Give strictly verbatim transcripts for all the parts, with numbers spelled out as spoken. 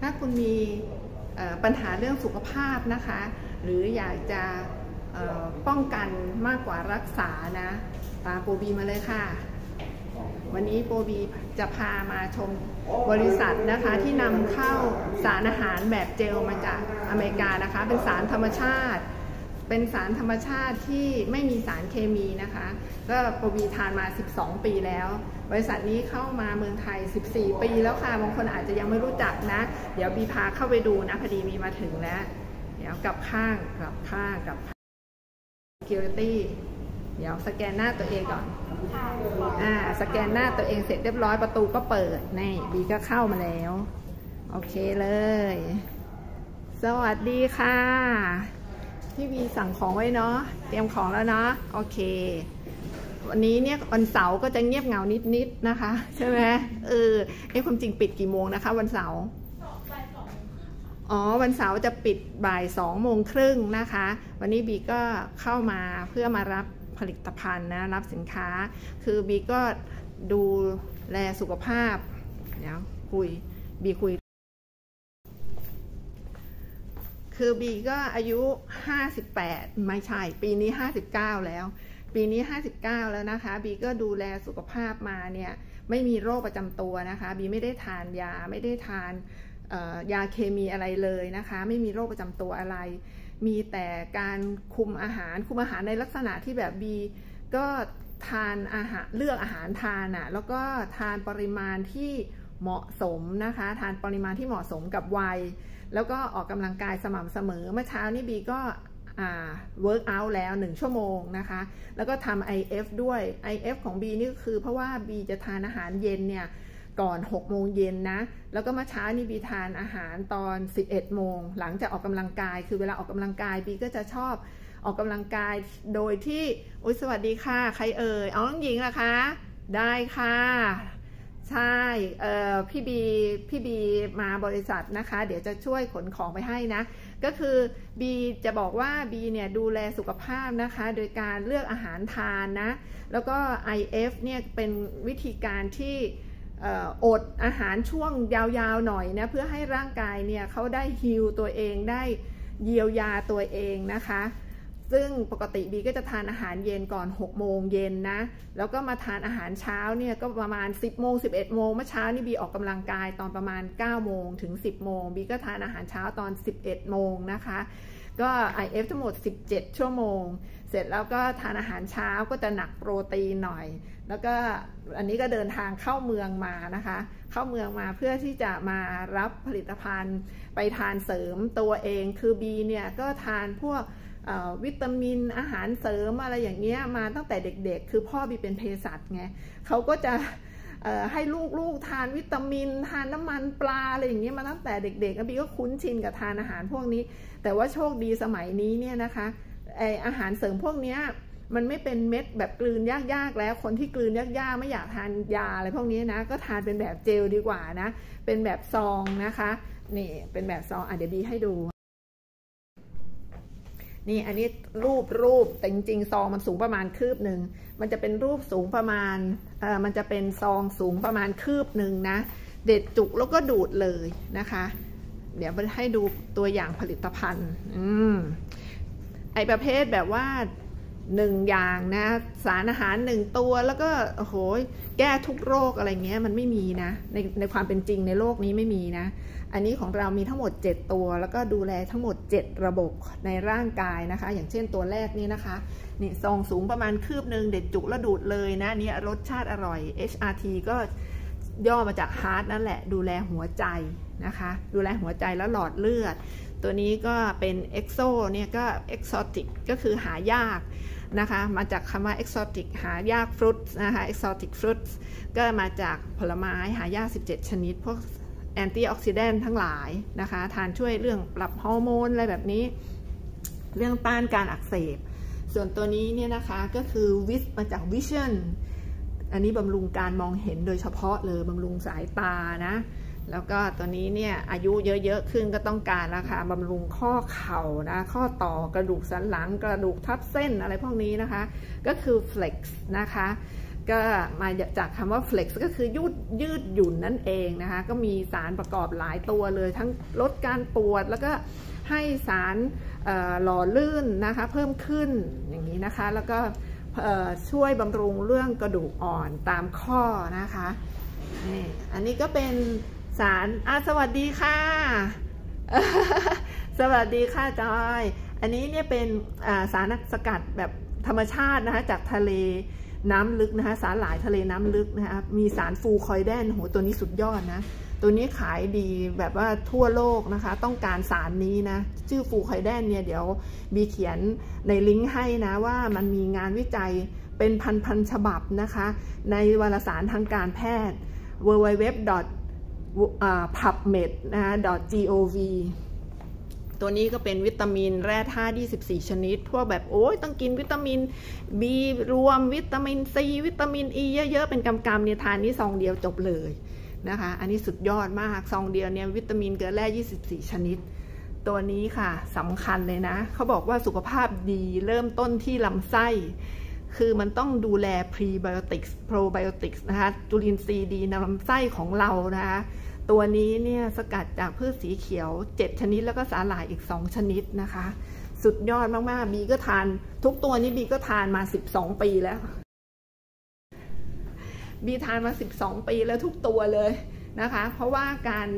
ถ้าคุณมีปัญหาเรื่องสุขภาพนะคะหรืออยากจะป้องกันมากกว่ารักษานะตามโปรบีมาเลยค่ะวันนี้โปรบีจะพามาชมบริษัทนะคะที่นำเข้าสารอาหารแบบเจลมาจากอเมริกานะคะเป็นสารธรรมชาติเป็นสารธรรมชาติที่ไม่มีสารเคมีนะคะก็โปรบีทานมาสิบสองปีแล้วบริษัทนี้เข้ามาเมืองไทยสิบสี่ปีแล้วค่ะบางคนอาจจะยังไม่รู้จักนะเดี๋ยวบีพาเข้าไปดูนะพอดีมีมาถึงแล้วเดี๋ยวกลับข้างกลับข้างกลับข้าง security เดี๋ยวสแกนหน้าตัวเองก่อนอ่าสแกนหน้าตัวเองเสร็จเรียบร้อยประตูก็เปิดนี่บีก็เข้ามาแล้วโอเคเลยสวัสดีค่ะพี่บีสั่งของไว้เนาะเตรียมของแล้วเนาะโอเควันนี้เนี่ยวันเสาร์ก็จะเงียบเหงานิดๆ น, นะคะใช่ไหมเออไอความจริงปิดกี่โมงนะคะวันเสาร์อ๋อวันเสาร์จะปิดบ่ายสองโมงครึ่งนะคะวันนี้บีก็เข้ามาเพื่อมารับผลิตภัณฑ์นะรับสินค้าคือบีก็ดูแลสุขภาพเดี๋ยวคุยบีคุยคือบีก็อายุห้าสิบแปดไม่ใช่ปีนี้ห้าสิบเก้าแล้วปีนี้ห้าสิบเก้าแล้วนะคะบีก็ดูแลสุขภาพมาเนี่ยไม่มีโรคประจำตัวนะคะบีไม่ได้ทานยาไม่ได้ทานยาเคมีอะไรเลยนะคะไม่มีโรคประจำตัวอะไรมีแต่การคุมอาหารคุมอาหารในลักษณะที่แบบบีก็ทานอาหารเลือกอาหารทานอ่ะแล้วก็ทานปริมาณที่เหมาะสมนะคะทานปริมาณที่เหมาะสมกับวัยแล้วก็ออกกำลังกายสม่ำเสมอเมื่อเช้านี้บีก็เวิร์กอัลแล้วหนึ่งชั่วโมงนะคะแล้วก็ทำ ไอ เอฟ ด้วย ไอ เอฟ ของบีนี่ก็คือเพราะว่าบีจะทานอาหารเย็นเนี่ยก่อนหกโมงเย็นนะแล้วก็เมื่อเช้านี่บีทานอาหารตอนสิบเอ็ดโมงหลังจากออกกำลังกายคือเวลาออกกำลังกายบีก็จะชอบออกกำลังกายโดยที่อุ๊ยสวัสดีค่ะใครเอ่ยเอาน้องหญิงล่ะคะได้ค่ะใช่เอ่อพี่บีพี่บีมาบริษัทนะคะเดี๋ยวจะช่วยขนของไปให้นะก็คือบีจะบอกว่าบีเนี่ยดูแลสุขภาพนะคะโดยการเลือกอาหารทานนะแล้วก็ ไอ เอฟ เนี่ยเป็นวิธีการที่อดอาหารช่วงยาวๆหน่อยนะเพื่อให้ร่างกายเนี่ยเขาได้ฮีลตัวเองได้เยียวยาตัวเองนะคะซึ่งปกติบีก็จะทานอาหารเย็นก่อนหกโมงเย็นนะแล้วก็มาทานอาหารเช้าเนี่ยก็ประมาณสิบโมงสิบเอ็ดโมงเมื่อเช้านี่บีออกกำลังกายตอนประมาณเก้าโมงถึงสิบโมงบีก็ทานอาหารเช้าตอนสิบเอ็ดโมงนะคะก็ ไอ เอฟ ทั้งหมดสิบเจ็ดชั่วโมงเสร็จแล้วก็ทานอาหารเช้าก็จะหนักโปรตีนหน่อยแล้วก็อันนี้ก็เดินทางเข้าเมืองมานะคะเข้าเมืองมาเพื่อที่จะมารับผลิตภัณฑ์ไปทานเสริมตัวเองคือบีเนี่ยก็ทานพวกวิตามินอาหารเสริมอะไรอย่างเงี้ยมาตั้งแต่เด็กๆคือพ่อบีเป็นเภสัชไงเขาก็จะให้ลูกๆทานวิตามินทานน้ำมันปลาอะไรอย่างเงี้ยมาตั้งแต่เด็กๆบีก็คุ้นชินกับทานอาหารพวกนี้แต่ว่าโชคดีสมัยนี้เนี่ยนะคะไออาหารเสริมพวกเนี้ยมันไม่เป็นเม็ดแบบกลืนยากๆแล้วคนที่กลืนยากๆไม่อยากทานยาอะไรพวกนี้นะก็ทานเป็นแบบเจลดีกว่านะเป็นแบบซองนะคะนี่เป็นแบบซองอ่ะเดี๋ยวบีให้ดูนี่อันนี้รูปรูปแต่จริงๆซองมันสูงประมาณคืบหนึ่งมันจะเป็นรูปสูงประมาณเอ่อมันจะเป็นซองสูงประมาณคืบหนึ่งนะเด็ดจุกแล้วก็ดูดเลยนะคะเดี๋ยวให้ดูตัวอย่างผลิตภัณฑ์อืมไอประเภทแบบว่าหนึ่งอย่างนะสารอาหารหนึ่งตัวแล้วก็โอ้โหแก้ทุกโรคอะไรเงี้ยมันไม่มีนะในในความเป็นจริงในโลกนี้ไม่มีนะอันนี้ของเรามีทั้งหมดเจ็ดตัวแล้วก็ดูแลทั้งหมดเจ็ดระบบในร่างกายนะคะอย่างเช่นตัวแรกนี่นะคะนี่ซองสูงประมาณคืบหนึ่งเด็ดจุกแล้วดูดเลยนะนี่รสชาติอร่อย เอช อาร์ ที ก็ย่อมาจาก Hrt นั่นแหละดูแลหัวใจนะคะดูแลหัวใจแล้วหลอดเลือดตัวนี้ก็เป็น Exo เนี่ยก็ Exotic ก็คือหายากนะคะมาจากคำว่า Exotic หายาก Fruits นะคะ Exotic Fruits ก็มาจากผลไม้หายากสิบเจ็ดชนิดพวกแอนตี้ออกซิแดนต์ทั้งหลายนะคะทานช่วยเรื่องปรับฮอร์โมนอะไรแบบนี้เรื่องต้านการอักเสบส่วนตัวนี้เนี่ยนะคะก็คือวิสมาจาก Vision อันนี้บำรุงการมองเห็นโดยเฉพาะเลยบำรุงสายตานะแล้วก็ตัวนี้เนี่ยอายุเยอะๆขึ้นก็ต้องการนะคะบำรุงข้อเข่านะข้อต่อกระดูกสันหลังกระดูกทับเส้นอะไรพวกนี้นะคะก็คือ Flex นะคะ ก็มาจากคำว่า flex ก็คือยืดยืดหยุ่นนั่นเองนะคะก็มีสารประกอบหลายตัวเลยทั้งลดการปวดแล้วก็ให้สารหล่อลื่นนะคะเพิ่มขึ้นอย่างนี้นะคะแล้วก็ช่วยบำรุงเรื่องกระดูกอ่อนตามข้อนะคะนี่อันนี้ก็เป็นสารอ่ะสวัสดีค่ะสวัสดีค่ะจอยอันนี้เนี่ยเป็นสารสกัดแบบธรรมชาตินะคะจากทะเลน้ำลึกนะคะสาหร่ายทะเลน้ำลึกนะคะมีสารฟูคอยแดนโหตัวนี้สุดยอดนะตัวนี้ขายดีแบบว่าทั่วโลกนะคะต้องการสารนี้นะชื่อฟูคอยแดนเนี่ยเดี๋ยวบีเขียนในลิงก์ให้นะว่ามันมีงานวิจัยเป็นพันๆฉบับนะคะในวารสารทางการแพทย์ ดับเบิลยู ดับเบิลยู ดับเบิลยู ดอท พับเมด ดอท จี โอ วี ตัวนี้ก็เป็นวิตามินแร่ธาตุ ยี่สิบสี่ ชนิดพวกแบบโอ้ยต้องกินวิตามิน B รวมวิตามิน C วิตามิน E เยอะๆเป็นกำๆเนี่ยทานนี่ซองเดียวจบเลยนะคะอันนี้สุดยอดมากซองเดียวเนี่ยวิตามินเกลือแร่ยี่สิบสี่ ชนิดตัวนี้ค่ะสำคัญเลยนะเขาบอกว่าสุขภาพดีเริ่มต้นที่ลำไส้คือมันต้องดูแล prebiotics probiotics นะคะจุลินทรีย์ดีในลำไส้ของเรานะคะตัวนี้เนี่ยสกัดจากพืชสีเขียวเจ็ดชนิดแล้วก็สาหร่ายอีกสองชนิดนะคะสุดยอดมากๆบีก็ทานทุกตัวนี้บีก็ทานมาสิบสองปีแล้วบีทานมาสิบสองปีแล้วทุกตัวเลยนะคะเพราะว่าการ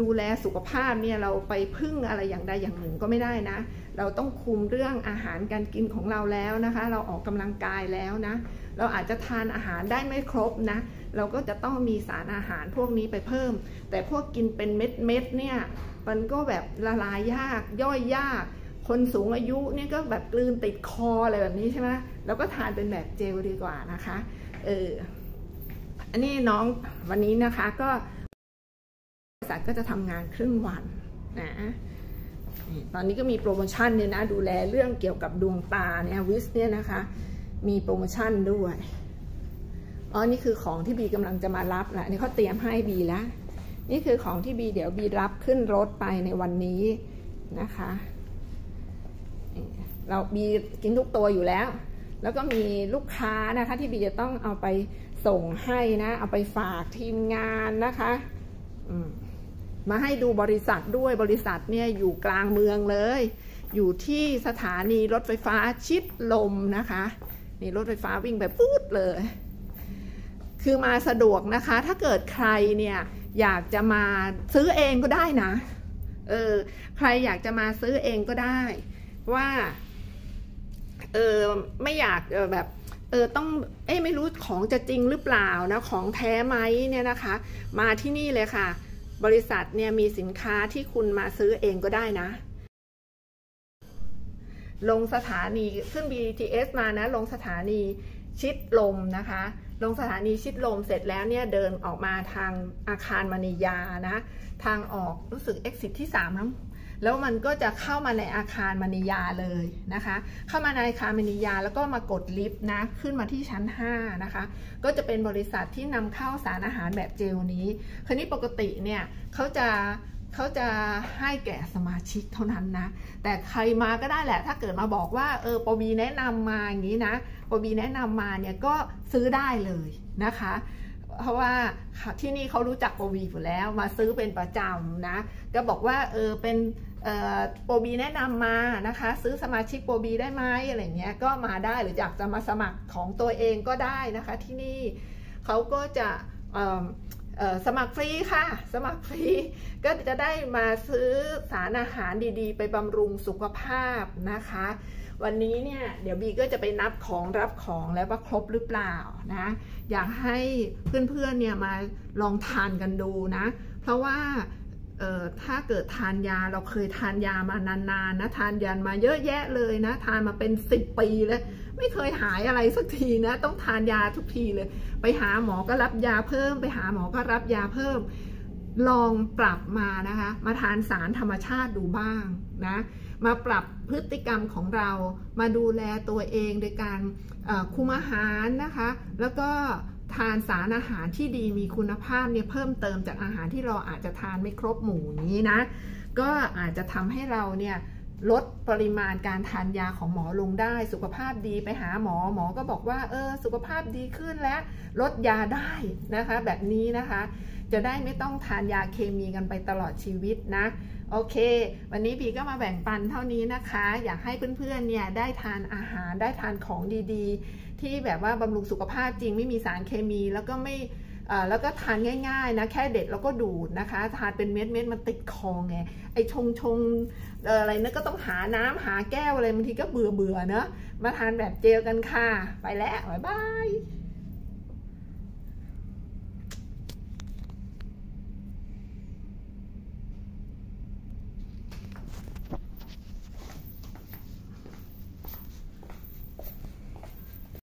ดูแลสุขภาพเนี่ยเราไปพึ่งอะไรอย่างใดอย่างหนึ่งก็ไม่ได้นะเราต้องคุมเรื่องอาหารการกินของเราแล้วนะคะเราออกกำลังกายแล้วนะเราอาจจะทานอาหารได้ไม่ครบนะเราก็จะต้องมีสารอาหารพวกนี้ไปเพิ่มแต่พวกกินเป็นเม็ดเม็ดเนี่ยมันก็แบบละลายยากย่อยยากคนสูงอายุเนี่ยก็แบบกลืนติดคออะไรแบบนี้ใช่ไหมเราก็ทานเป็นแบบเจลดีกว่านะคะเอออันนี้น้องวันนี้นะคะก็บริษัทก็จะทำงานครึ่งวันนะตอนนี้ก็มีโปรโมชั่นเนี่ยนะดูแลเรื่องเกี่ยวกับดวงตาเนี่ยวิสเนี่ยนะคะมีโปรโมชั่นด้วยอ๋อนี่คือของที่บีกำลังจะมารับละนี่เขาเตรียมให้บีแล้วนี่คือของที่บีเดี๋ยวบีรับขึ้นรถไปในวันนี้นะคะเราบีกินทุกตัวอยู่แล้วแล้วก็มีลูกค้านะคะที่บีจะต้องเอาไปส่งให้นะเอาไปฝากทีมงานนะคะมาให้ดูบริษัทด้วยบริษัทเนี่ยอยู่กลางเมืองเลยอยู่ที่สถานีรถไฟฟ้าชิดลมนะคะนี่รถไฟฟ้าวิ่งแบบปุ๊ดเลยคือมาสะดวกนะคะถ้าเกิดใครเนี่ยอยากจะมาซื้อเองก็ได้นะเออใครอยากจะมาซื้อเองก็ได้ว่าเออไม่อยากแบบเออต้องเอ้ไม่รู้ของจะจริงหรือเปล่านะของแท้ไหมเนี่ยนะคะมาที่นี่เลยค่ะบริษัทเนี่ยมีสินค้าที่คุณมาซื้อเองก็ได้นะลงสถานีขึ้น บี ที เอส มานะลงสถานีชิดลมนะคะลงสถานีชิดลมเสร็จแล้วเนี่ยเดินออกมาทางอาคารมณียานะทางออกรู้สึก exit ที่สามแล้วแล้วมันก็จะเข้ามาในอาคารมณียาเลยนะคะเข้ามาในอาคารมณียาแล้วก็มากดลิฟต์นะขึ้นมาที่ชั้นห้านะคะก็จะเป็นบริษัทที่นำเข้าสารอาหารแบบเจลนี้คือนี้ปกติเนี่ยเขาจะเขาจะให้แก่สมาชิกเท่านั้นนะแต่ใครมาก็ได้แหละถ้าเกิดมาบอกว่าเออปบีแนะนำมาอย่างนี้นะปบีแนะนำมาเนี่ยก็ซื้อได้เลยนะคะเพราะว่าที่นี่เขารู้จักปบีอยู่แล้วมาซื้อเป็นประจำนะก็บอกว่าเออเป็นโปรบีแนะนำมานะคะซื้อสมาชิกโปรบีได้ไหมอะไรเงี้ยก็มาได้หรืออยากจะมาสมัครของตัวเองก็ได้นะคะที่นี่เขาก็จะสมัครฟรีค่ะสมัครฟรีก็จะได้มาซื้อสารอาหารดีๆไปบำรุงสุขภาพนะคะวันนี้เนี่ยเดี๋ยวบีก็จะไปนับของรับของแล้วว่าครบหรือเปล่านะอยากให้เพื่อนๆเนี่ยมาลองทานกันดูนะเพราะว่าถ้าเกิดทานยาเราเคยทานยามานานๆ น, นะทานยามาเยอะแยะเลยนะทานมาเป็นสิบปีแล้วไม่เคยหายอะไรสักทีนะต้องทานยาทุกทีเลยไปหาหมอก็รับยาเพิ่มไปหาหมอก็รับยาเพิ่มลองปรับมานะคะมาทานสารธรรมชาติดูบ้างนะมาปรับพฤติกรรมของเรามาดูแลตัวเองโดยการคุมอาหารนะคะแล้วก็ทานสารอาหารที่ดีมีคุณภาพเนี่ยเพิ่มเติมจากอาหารที่เราอาจจะทานไม่ครบหมู่นี้นะก็อาจจะทำให้เราเนี่ย ลดปริมาณการทานยาของหมอลงได้สุขภาพดีไปหาหมอหมอก็บอกว่าเออสุขภาพดีขึ้นและลดยาได้นะคะแบบนี้นะคะจะได้ไม่ต้องทานยาเคมีกันไปตลอดชีวิตนะโอเควันนี้บีก็มาแบ่งปันเท่านี้นะคะอยากให้เพื่อนๆเนี่ยได้ทานอาหารได้ทานของดีๆที่แบบว่าบำรุงสุขภาพจริงไม่มีสารเคมีแล้วก็ไม่แล้วก็ทานง่ายๆนะแค่เด็ดแล้วก็ดูดนะคะทานเป็นเม็ดเม็ดมันติดคอไงไอชงชงอะไรนะก็ต้องหาน้ำหาแก้วอะไรบางทีก็เบื่อเบื่อเนอะมาทานแบบเจลกันค่ะไปแล้วบ๊ายบาย